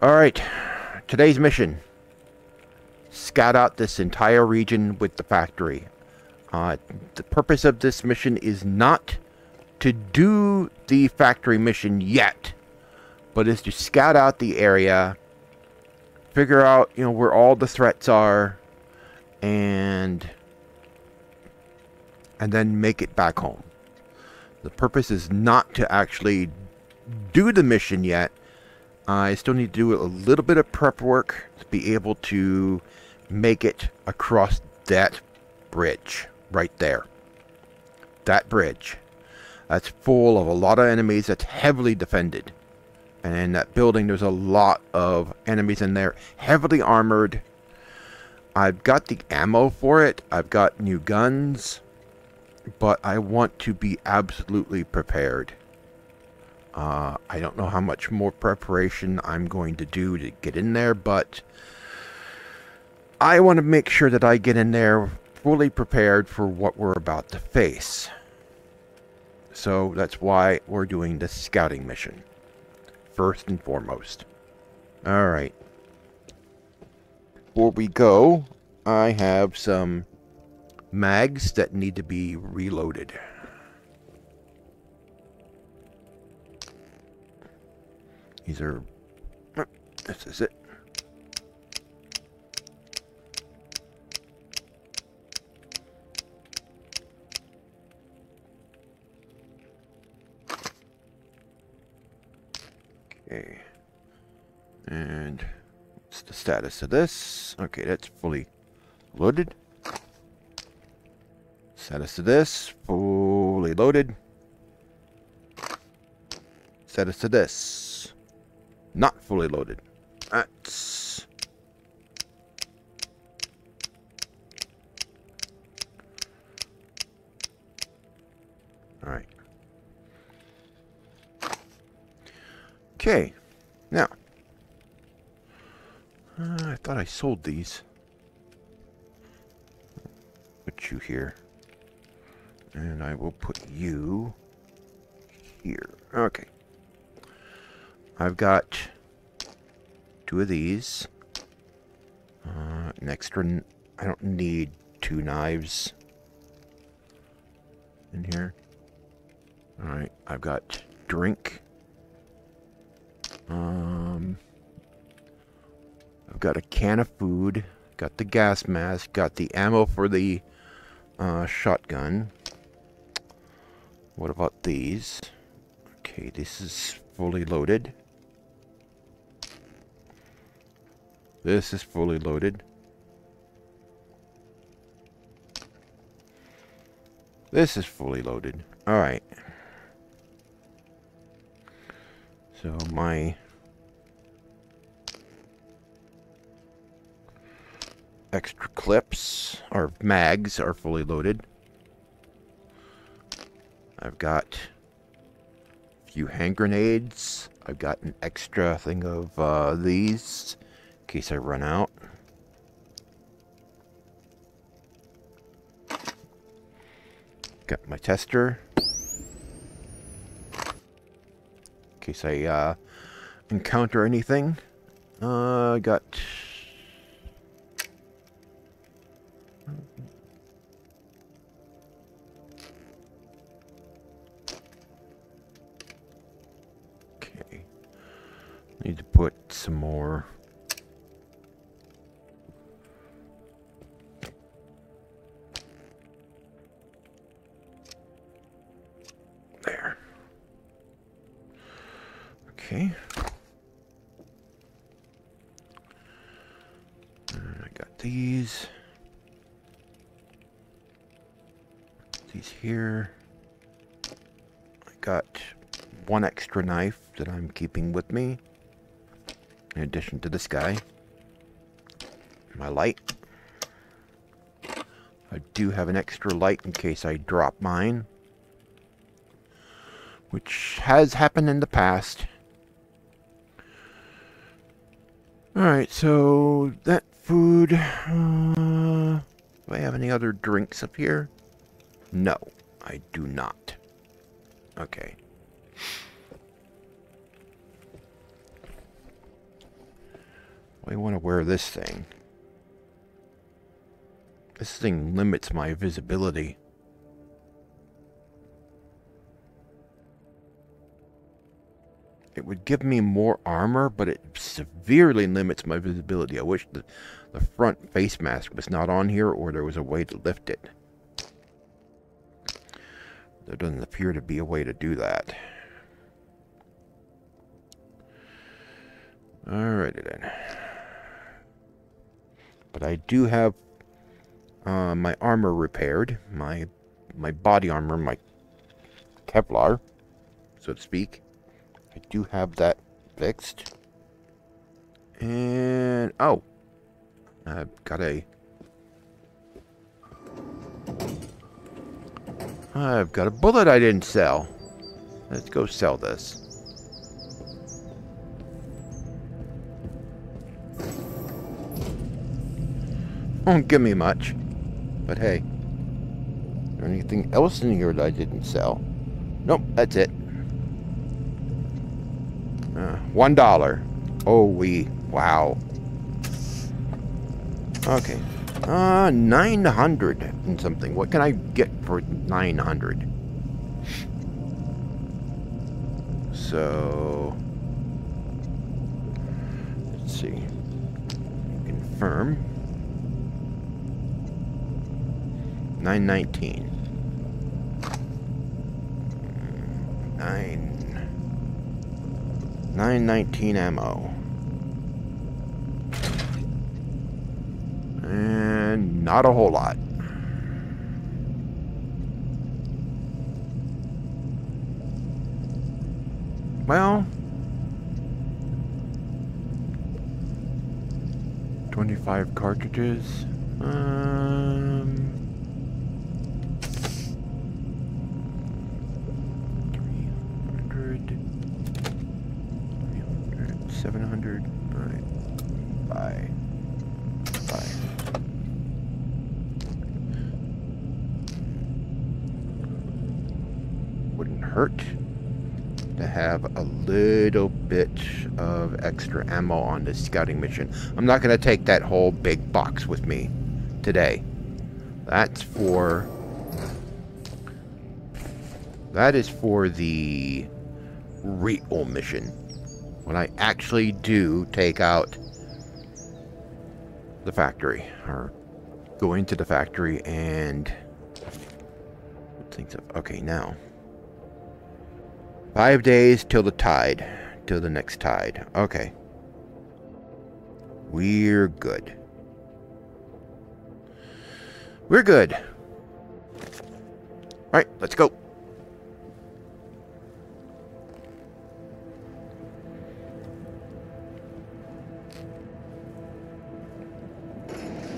Alright, today's mission. Scout out this entire region with the factory. The purpose of this mission is not to do the factory mission yet, but is to scout out the area, figure out, you know, where all the threats are, and then make it back home. The purpose is not to actually do the mission yet. I still need to do a little bit of prep work to be able to make it across that bridge right there. That bridge. That's full of a lot of enemies. That's heavily defended. And in that building, there's a lot of enemies in there. Heavily armored. I've got the ammo for it. I've got new guns. But I want to be absolutely prepared. I don't know how much more preparation I'm going to do to get in there, but I want to make sure that I get in there fully prepared for what we're about to face. So that's why we're doing this scouting mission, first and foremost. Alright. Before we go, I have some mags that need to be reloaded. These are... this is it. Okay. And what's the status of this? Okay, that's fully loaded. Status of this, fully loaded. Status of this, not fully loaded. That's... all right. Okay, now, I thought I sold these. Put you here. And I will put you here. Okay. I've got two of these. An extra... I don't need two knives in here. Alright, I've got drink. I've got a can of food. Got the gas mask. Got the ammo for the shotgun. What about these? Okay, this is fully loaded. This is fully loaded. This is fully loaded. Alright. So my extra clips, or mags, are fully loaded. I've got a few hand grenades. I've got an extra thing of these in case I run out. Got my tester in case I encounter anything. I got need to put some more there. Okay. And I got these. These here. I got one extra knife that I'm keeping with me. In addition to this guy, my light. I do have an extra light in case I drop mine, which has happened in the past. Alright, so that food, do I have any other drinks up here? No, I do not. Okay. I want to wear this thing. This thing limits my visibility. It would give me more armor, but it severely limits my visibility. I wish the front face mask was not on here, or there was a way to lift it. There doesn't appear to be a way to do that. Alrighty then. But I do have my armor repaired, my body armor, my Kevlar, so to speak. I do have that fixed. And oh, I've got a bullet I didn't sell. Let's go sell this. Won't give me much, but hey, is there anything else in here that I didn't sell? Nope, that's it. $1. Oh, wow. Okay, 900 and something. What can I get for 900? So, let's see. Confirm. 919. 919 ammo. And not a whole lot. Well, 25 cartridges. Little bit of extra ammo on this scouting mission. I'm not going to take that whole big box with me today. That is for the real mission, when I actually do take out the factory, or go into the factory and things. Okay, now 5 days till the tide. Till the next tide. Okay. We're good. We're good. Alright, let's go.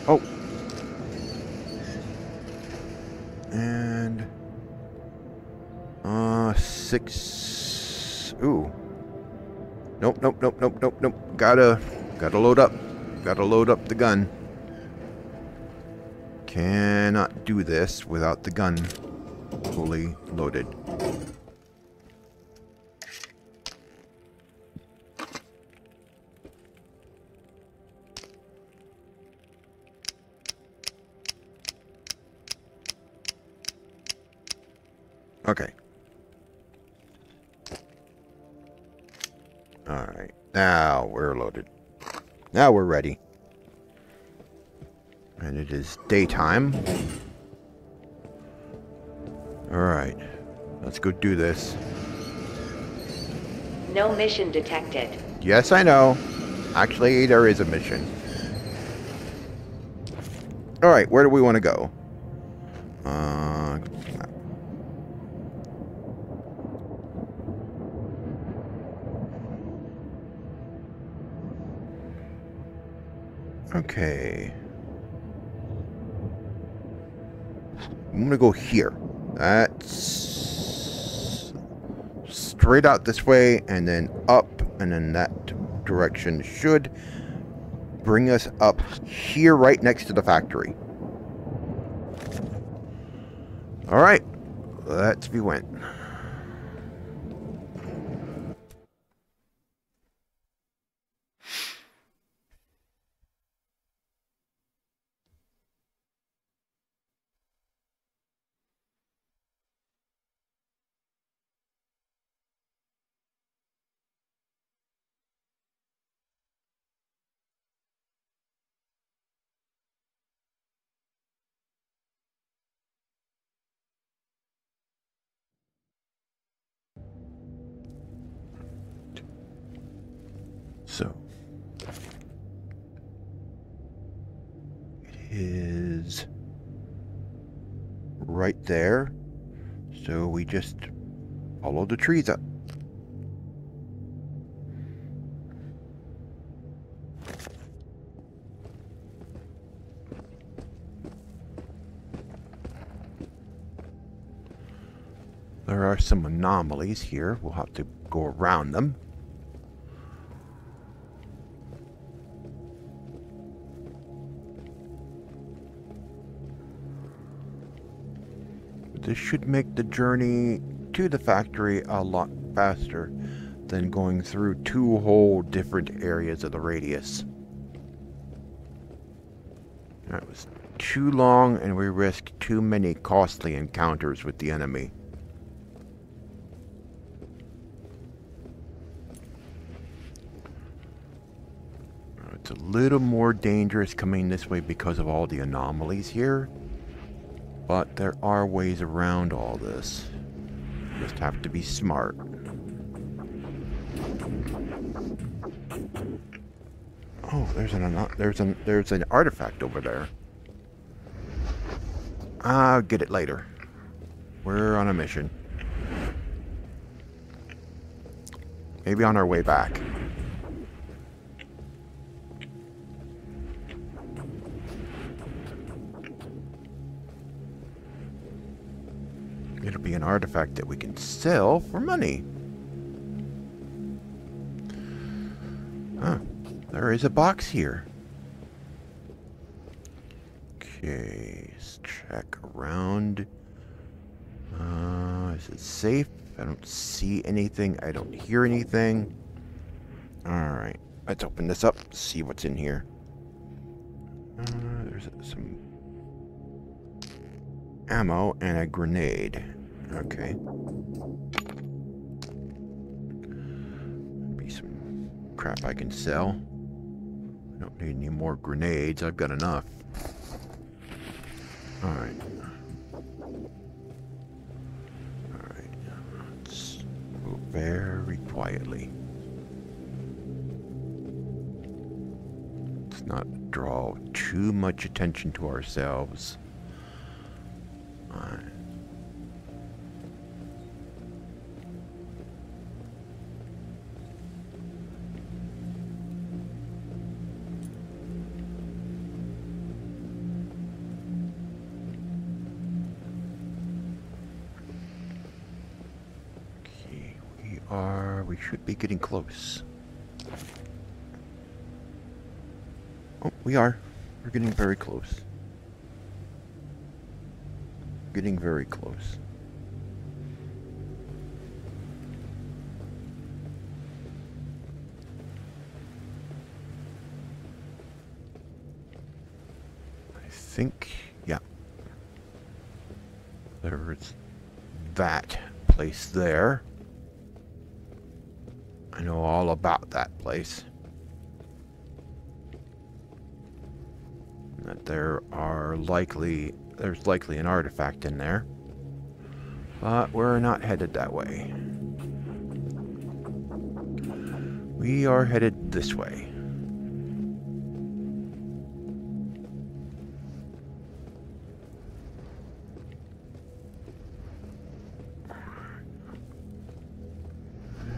Oh. And... 6. Ooh. Nope. Gotta load up. Gotta load up the gun. Cannot do this without the gun fully loaded. Okay. Alright, now we're loaded. Now we're ready. And it is daytime. Alright, let's go do this. No mission detected. Yes, I know. Actually, there is a mission. Alright, where do we want to go? Okay. I'm gonna go here. That's straight out this way, and then up, and then that direction should bring us up here, right next to the factory. All right, let's we went. so. It is right there. So we just follow the trees up. There are some anomalies here. We'll have to go around them. This should make the journey to the factory a lot faster than going through two whole different areas of the radius. That was too long, and we risked too many costly encounters with the enemy. It's a little more dangerous coming this way because of all the anomalies here. But there are ways around all this. Just have to be smart. Oh, there's an artifact over there. I'll get it later. We're on a mission. Maybe on our way back. It'll be an artifact that we can sell for money. Huh. There is a box here. Okay, let's check around. Is it safe? I don't see anything. I don't hear anything. Alright, let's open this up, see what's in here. There's some ammo and a grenade. Okay. Be some crap I can sell. I don't need any more grenades. I've got enough. Alright. Alright. Let's move very quietly. Let's not draw too much attention to ourselves. Alright. Okay, we should be getting close. Oh, we are. We're getting very close. Getting very close. I think, yeah. There's that place there. I know all about that place. That there's likely an artifact in there. But we're not headed that way. We are headed this way.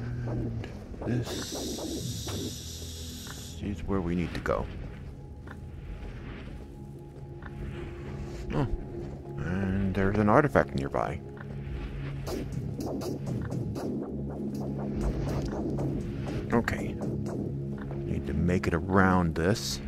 And this is where we need to go. There's an artifact nearby. Okay. Need to make it around this.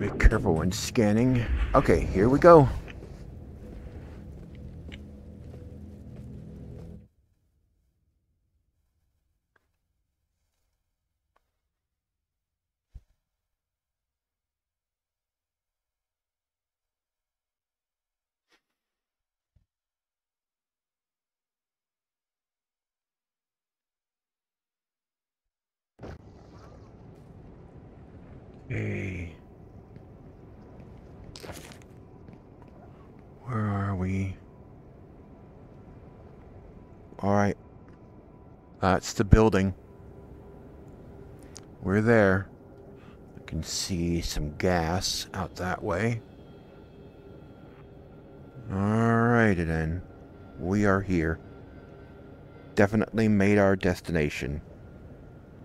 Be careful when scanning. Okay, here we go. Okay. Where are we? Alright. That's the building. We're there. I can see some gas out that way. Alrighty then. We are here. Definitely made our destination.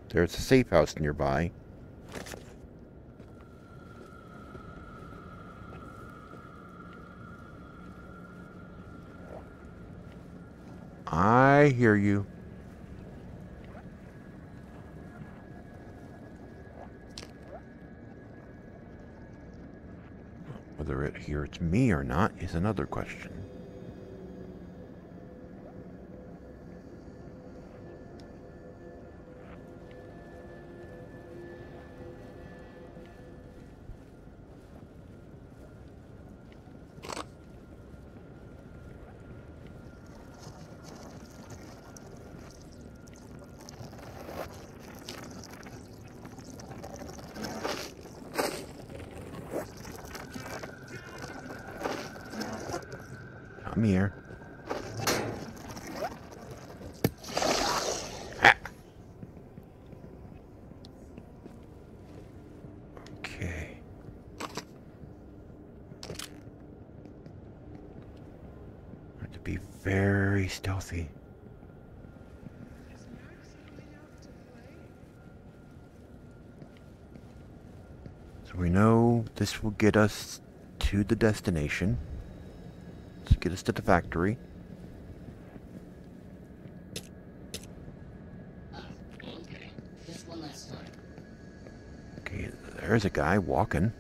There's a safe house nearby. I hear you. Whether it hears me or not is another question. I'm here. Ah. Okay. I have to be very stealthy. So we know this will get us to the destination. Get us to the factory. Okay. Just one last time. Okay, there's a guy walking.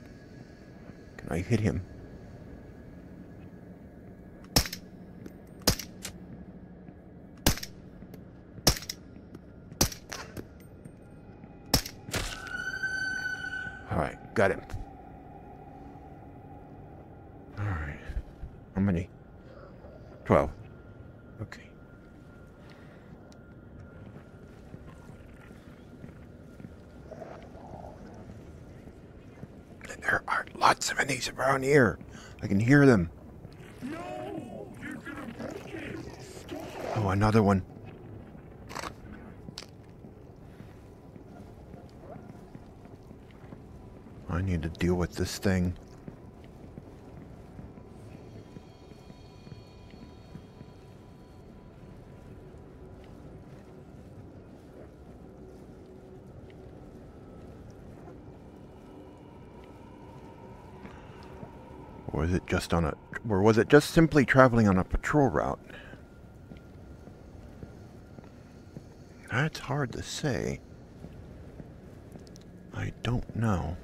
Can I hit him? All right, got him. All right, how many? 12. Okay. And there are lots of enemies around here. I can hear them. No, you're gonna break it. Oh, another one. I need to deal with this thing. Or is it just on a, or was it just simply traveling on a patrol route? That's hard to say. I don't know.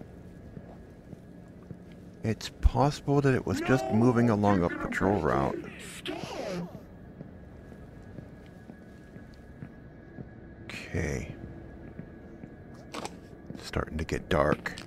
It's possible that it was just moving along a patrol route. Okay. It's starting to get dark.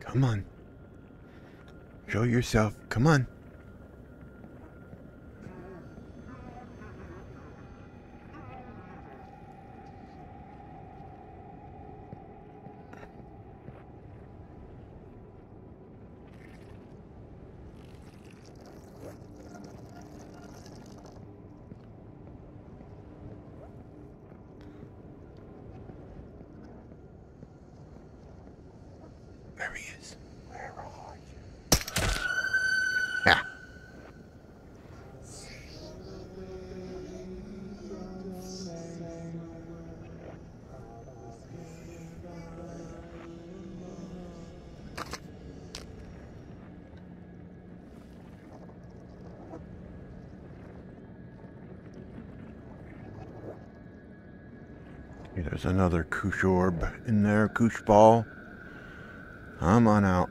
Come on. Show yourself. Come on. There he is. Where are you? Yeah. Okay, there's another Koosh orb in there, Koosh ball. I'm on out,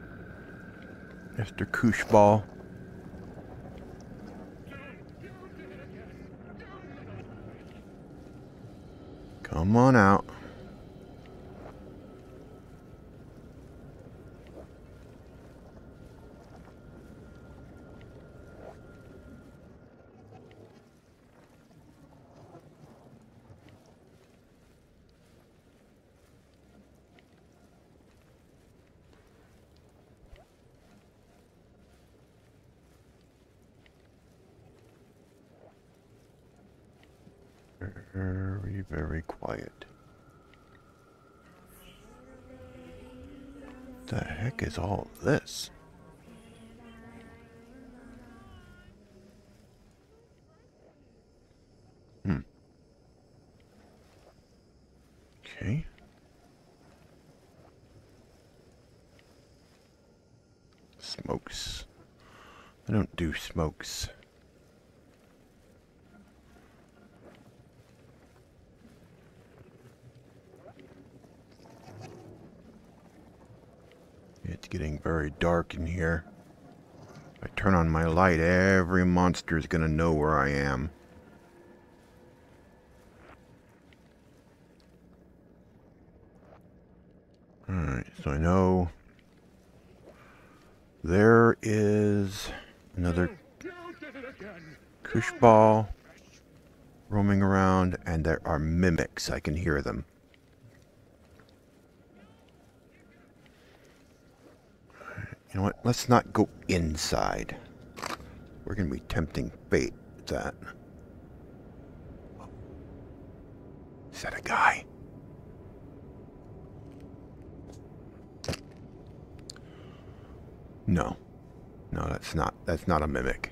Mr. Koosh Ball. Come on out. Very, very quiet. What the heck is all this? Okay. Smokes. I don't do smokes. It's getting very dark in here. If I turn on my light, every monster is gonna know where I am. Alright, so I know there is another cushball roaming around, and there are mimics. I can hear them. You know what? Let's not go inside. We're going to be tempting fate with that. Oh. Is that a guy? No. No, that's not a mimic.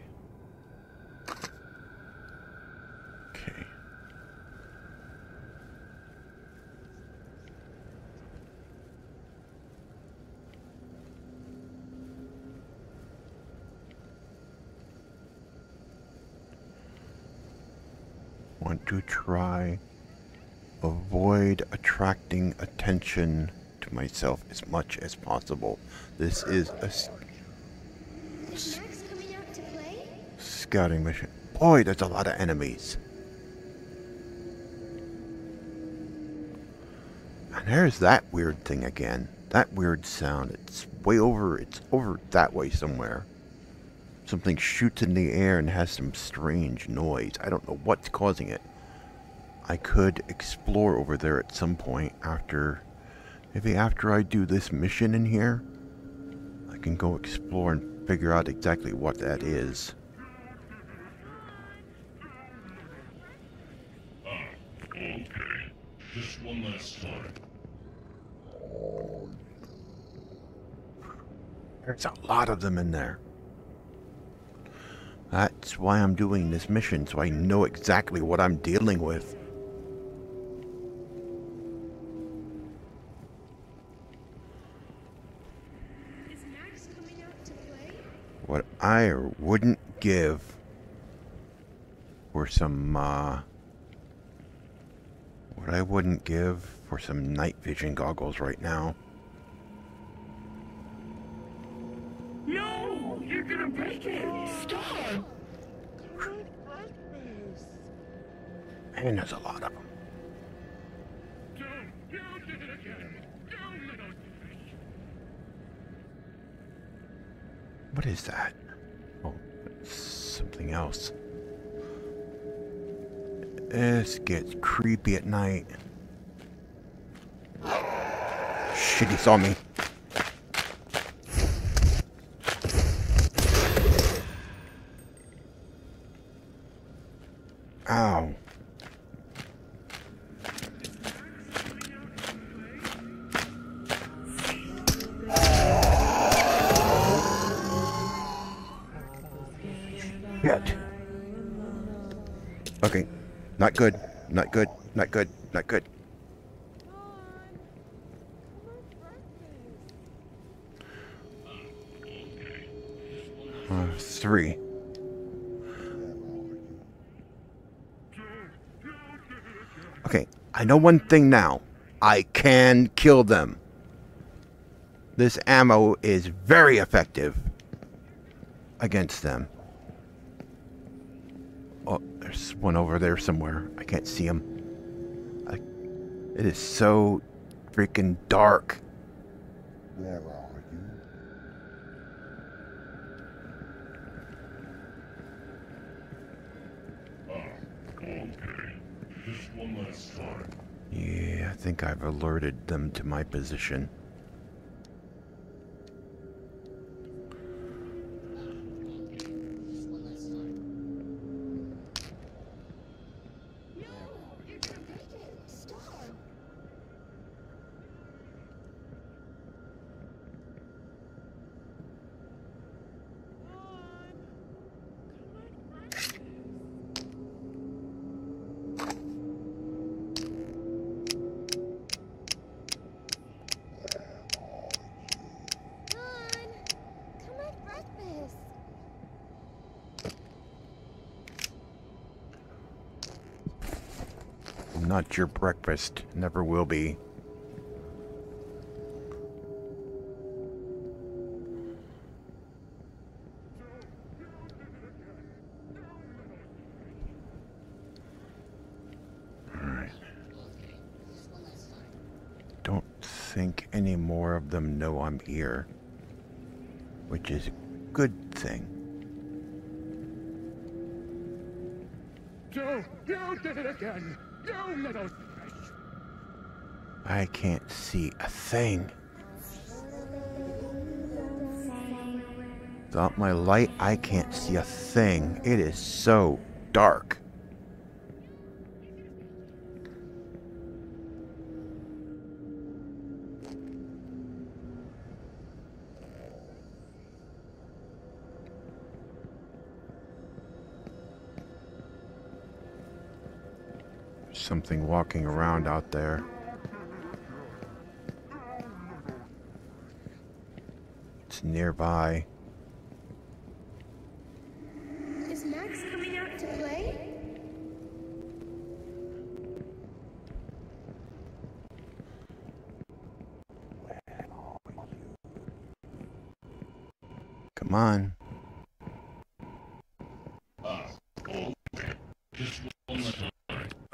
Okay. Want to try avoid attracting attention to myself as much as possible. This is a scouting mission. Boy, there's a lot of enemies. And there's that weird thing again. That weird sound. It's way over. It's over that way somewhere. Something shoots in the air and has some strange noise. I don't know what's causing it. I could explore over there at some point after... Maybe after I do this mission in here, I can go explore and figure out exactly what that is. Okay. Just one last time. There's a lot of them in there. That's why I'm doing this mission, so I know exactly what I'm dealing with. Is Max coming out to play? What I wouldn't give for some, what I wouldn't give for some night vision goggles right now. No! You're gonna break it! Stop! Man, there's a lot of them. Don't do it again! Don't let us finish. What is that? Oh, it's something else. This gets creepy at night. Shit, he saw me. Ow. Shit. Okay. Not good, not good, not good, not good. Three. Okay, I know one thing now. I can kill them. This ammo is very effective against them. Oh, there's one over there somewhere. I can't see him. It is so freaking dark. Where are you? Okay. Just one last time. Yeah, I think I've alerted them to my position. not your breakfast. Never will be. Think any more of them know I'm here, which is a good thing. Joe, you did it again! You little fish! I can't see a thing. Without my light, I can't see a thing. It is so dark. Something walking around out there. It's nearby. Is Max coming out to play? Come on.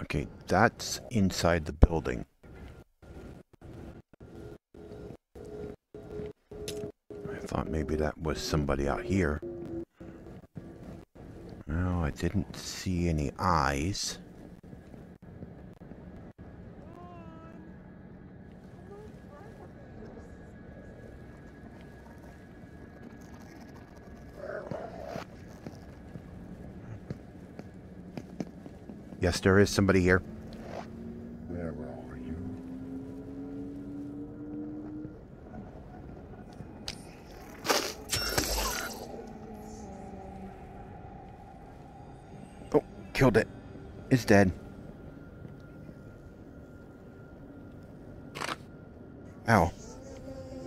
Okay, that's inside the building. I thought maybe that was somebody out here. No, I didn't see any eyes. Yes, there is somebody here. Where are you? Oh, killed it. It's dead. Ow.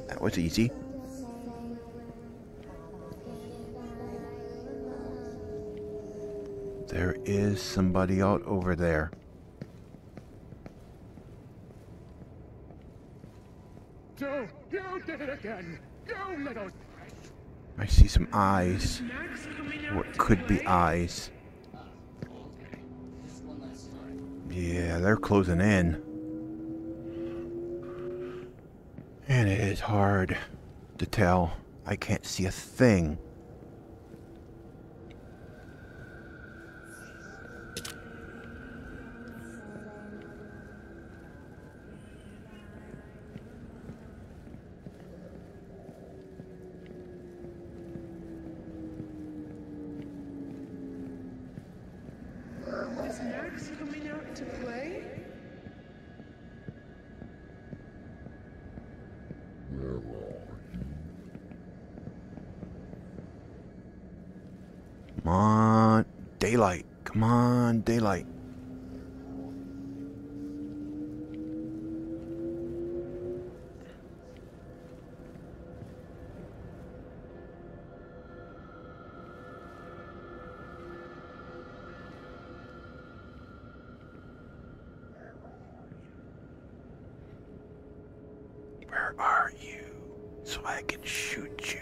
That was easy. There is somebody out over there. Joe, you did it again. You little... I see some eyes. What could be eyes? Yeah, they're closing in. And it is hard to tell. I can't see a thing. Come on, daylight. Come on, daylight. Where are you? So I can shoot you.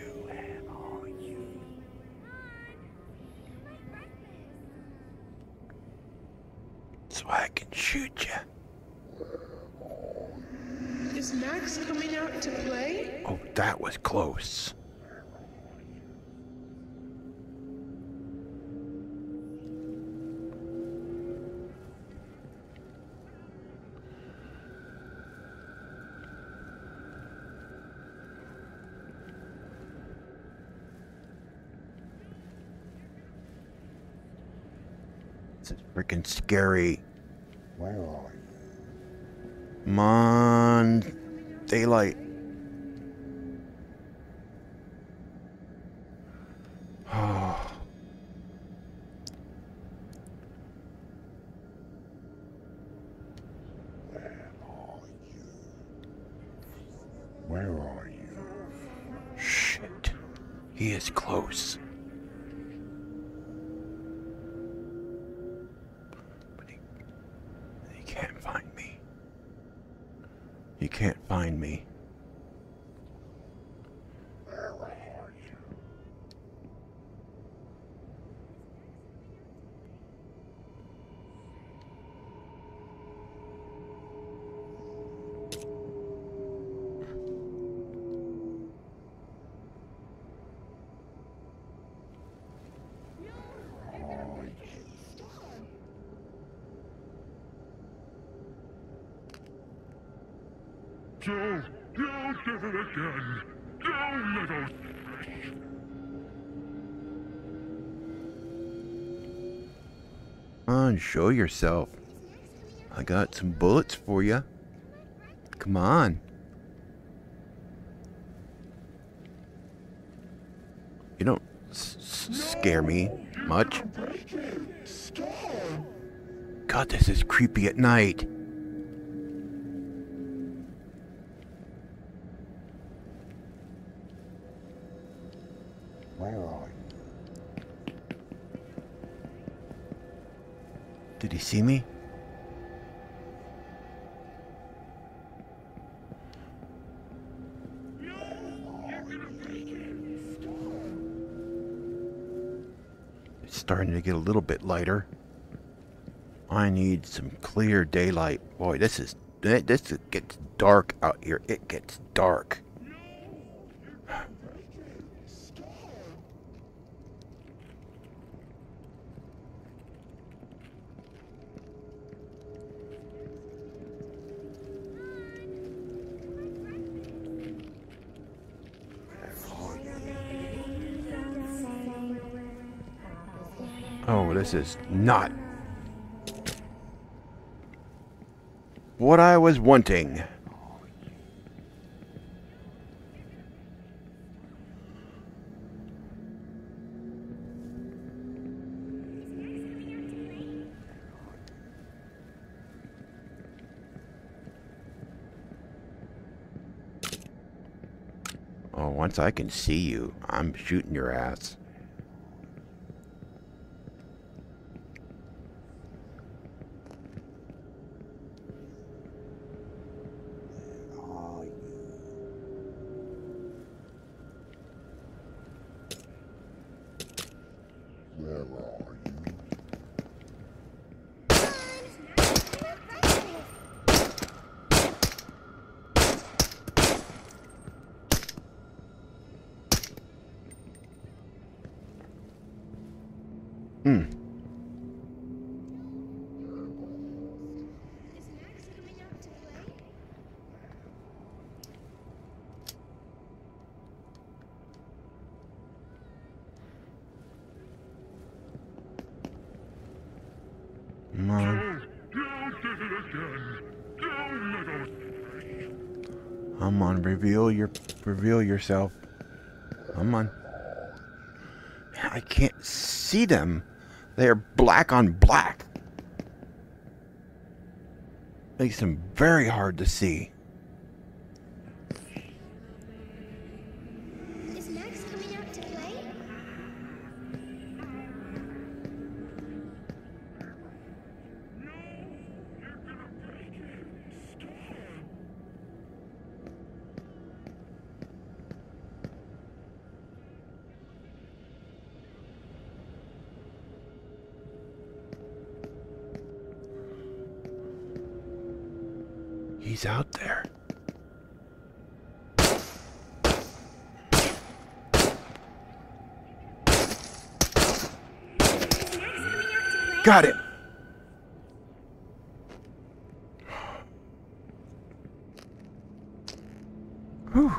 I can shoot you. Is Max coming out to play? Oh, that was close. This is freaking scary. Where are you? Come on, daylight. Oh. Where are you? Where are you? Shit. He is close. You can't find me. Where are you? You did it again, you little fish. Come on, show yourself. I got some bullets for you. Come on. You don't scare me much. God, this is creepy at night. Did he see me? It's starting to get a little bit lighter. I need some clear daylight. Boy, this gets dark out here. It gets dark. Oh, this is not what I was wanting. Oh, once I can see you, I'm shooting your ass. Hmm. Come on, reveal yourself. Come on. I can't see them. They are black on black. Makes them very hard to see. Is Max coming out to play? No, you're gonna break it. Stop. He's out there. Got it. Whew.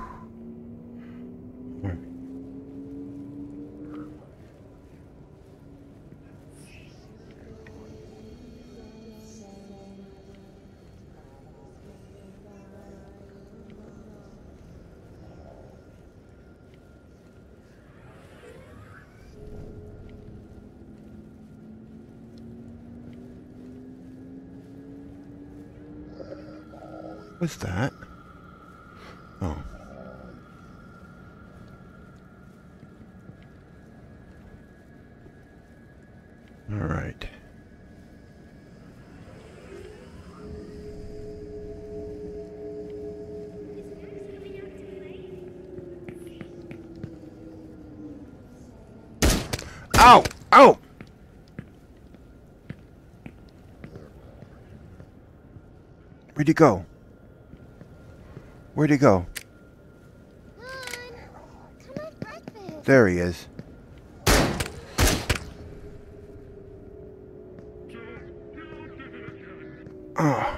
What's that? Oh. All right. Ow! Ow! Where'd he go? Where'd he go? Mom, come have breakfast. There he is. Oh.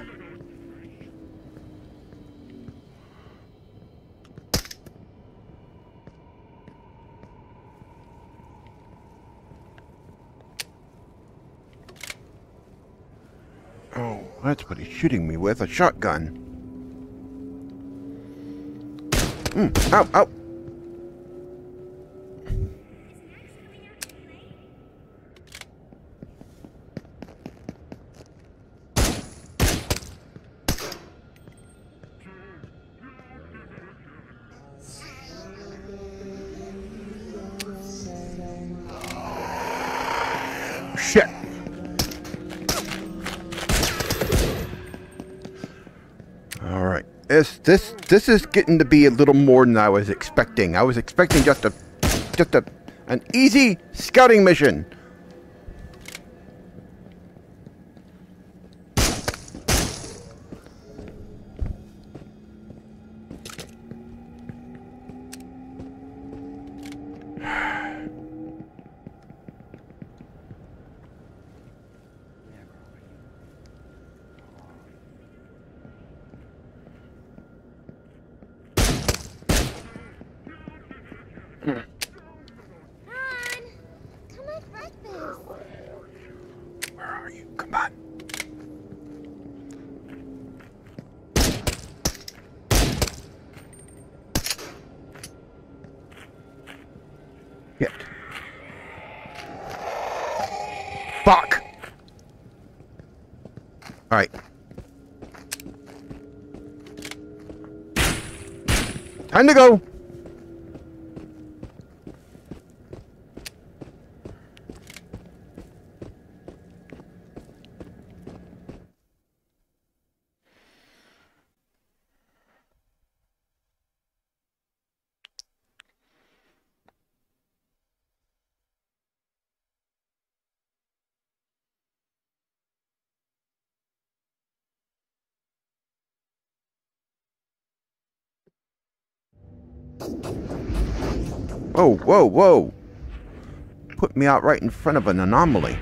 Oh, that's what he's shooting me with, a shotgun. Ow, ow. Shit. All right. This is getting to be a little more than I was expecting. I was expecting just an easy scouting mission. Ron, come have breakfast. Where are you? Come on. Yep. Fuck. All right. Time to go. Whoa, whoa, whoa. Put me out right in front of an anomaly.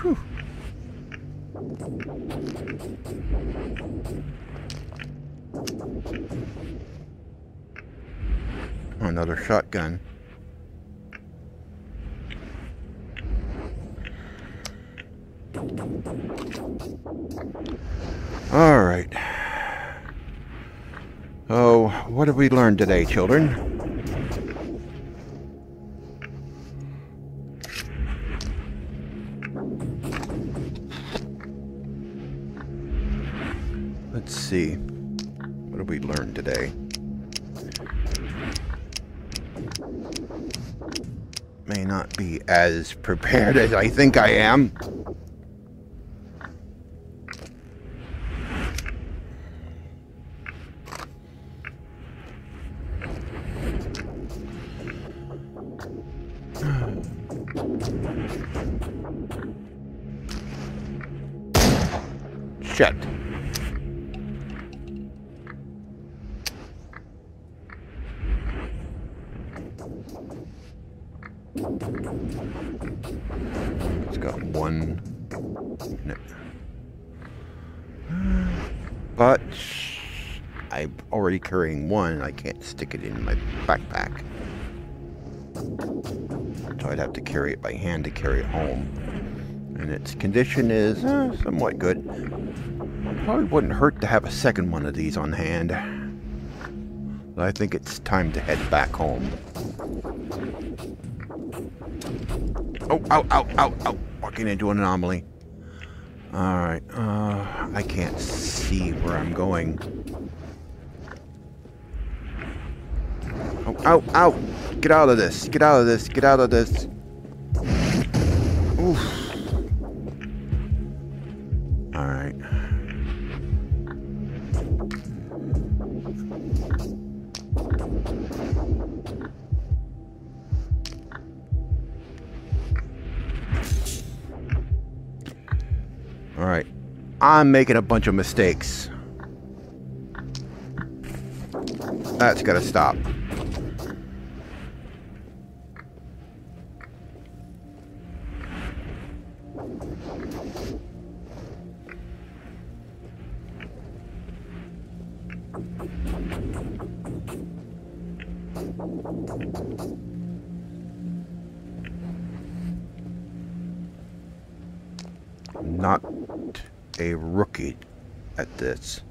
Whew. Another shotgun. All right. Oh, what have we learned today, children? Let's see. What have we learned today? May not be as prepared as I think I am. Shit. It's got one. No. But I'm already carrying one. I can't stick it in my backpack. So I'd have to carry it by hand to carry it home. And its condition is somewhat good. Probably wouldn't hurt to have a second one of these on hand. But I think it's time to head back home. Oh, ow, ow, ow, ow. Walking into an anomaly. Alright, I can't see where I'm going. Oh, ow, ow. Get out of this. Get out of this. Get out of this. Oof. All right. Alright. I'm making a bunch of mistakes. That's gotta stop. Not a rookie at this.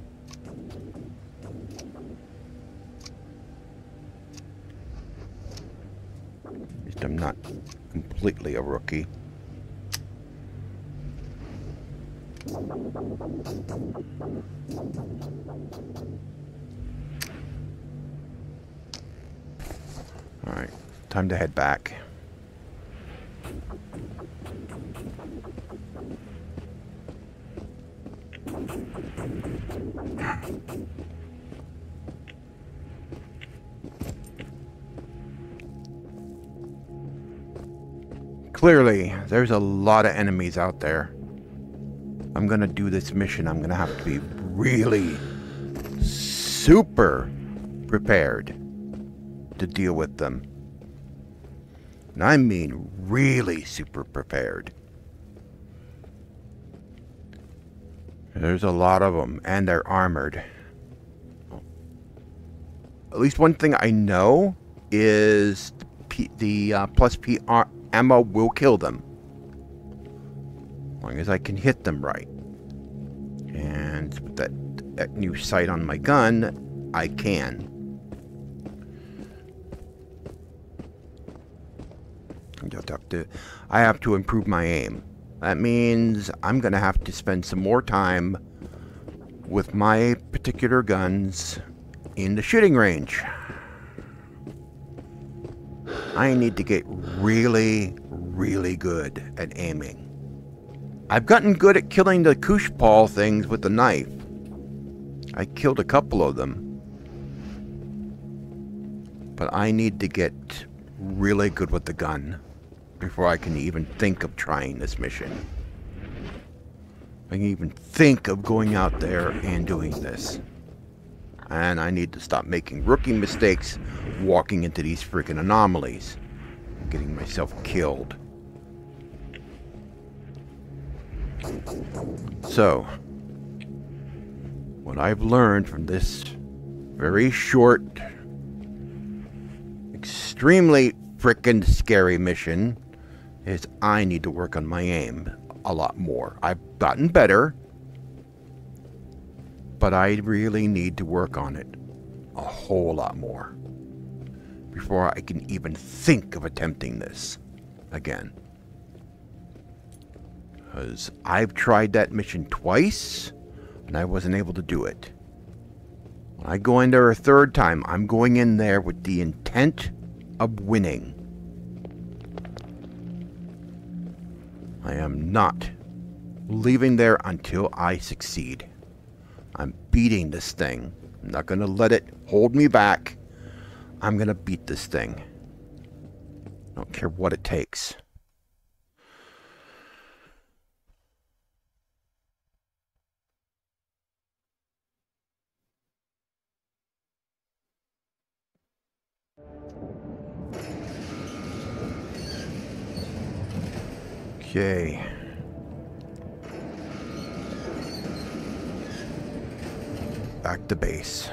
At least I'm not completely a rookie. Alright, time to head back. Clearly, there's a lot of enemies out there. I'm gonna do this mission. I'm gonna have to be really super prepared to deal with them. And I mean really super prepared. There's a lot of them, and they're armored. At least one thing I know is the plus P ammo will kill them. As long as I can hit them right. And with that new sight on my gun, I can. I have to improve my aim. That means I'm going to have to spend some more time with my particular guns in the shooting range. I need to get really, really good at aiming. I've gotten good at killing the koosh paw things with the knife. I killed a couple of them. But I need to get really good with the gun before I can even think of trying this mission. I can even think of going out there and doing this. And I need to stop making rookie mistakes, walking into these freaking anomalies, and getting myself killed. So, what I've learned from this very short, extremely freaking scary mission is I need to work on my aim a lot more. I've gotten better, but I really need to work on it a whole lot more before I can even think of attempting this again. Because I've tried that mission twice and I wasn't able to do it. When I go in there a third time, I'm going in there with the intent of winning. I am not leaving there until I succeed. I'm beating this thing. I'm not going to let it hold me back. I'm going to beat this thing. I don't care what it takes. Okay. Back to base.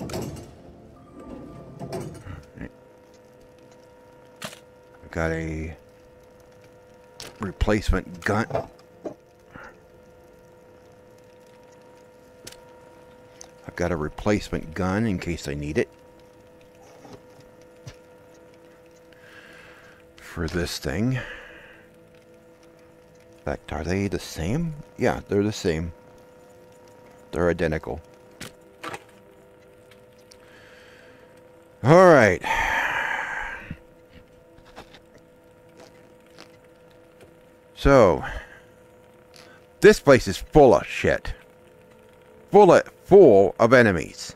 I got a replacement gun. I've got a replacement gun in case I need it. For this thing. In fact, are they the same? Yeah, they're the same. They're identical. Alright. So, this place is full of shit. Full of enemies.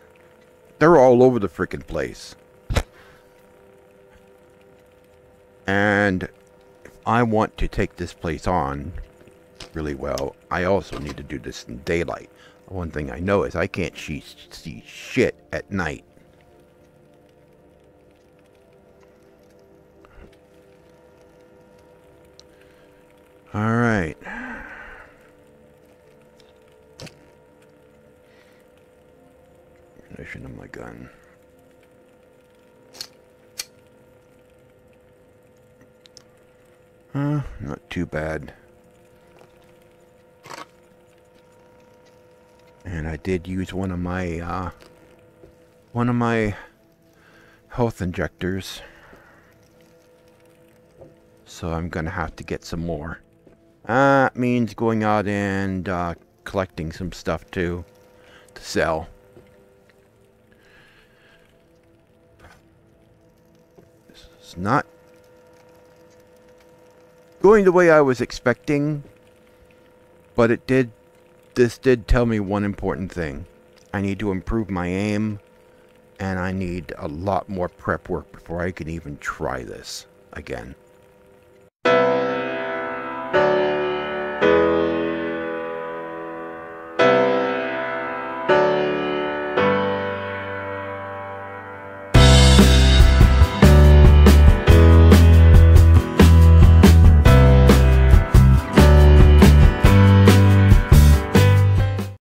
They're all over the freaking place. And if I want to take this place on really well, I also need to do this in daylight. One thing I know is I can't see shit at night. Alright. I should have my gun. Not too bad. And I did use one of my health injectors, so I'm gonna have to get some more. That means going out and collecting some stuff too to sell. This is not going the way I was expecting, but it did. This did tell me one important thing. I need to improve my aim, and I need a lot more prep work before I can even try this again.